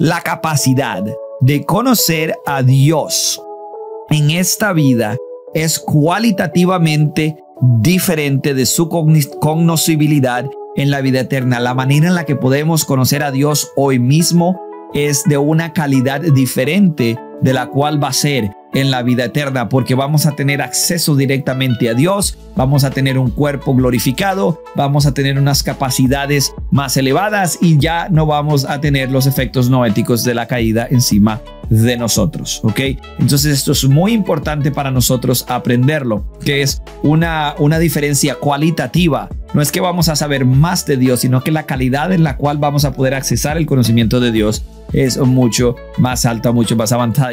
la capacidad de conocer a Dios en esta vida es cualitativamente diferente de su cognoscibilidad en la vida eterna. La manera en la que podemos conocer a Dios hoy mismo es de una calidad diferente de la cual va a ser en la vida eterna, porque vamos a tener acceso directamente a Dios, vamos a tener un cuerpo glorificado, vamos a tener unas capacidades más elevadas y ya no vamos a tener los efectos noéticos de la caída encima de nosotros, ¿ok? Entonces esto es muy importante para nosotros aprenderlo, que es una diferencia cualitativa. No es que vamos a saber más de Dios, sino que la calidad en la cual vamos a poder accesar el conocimiento de Dios es mucho más alta, mucho más avanzada.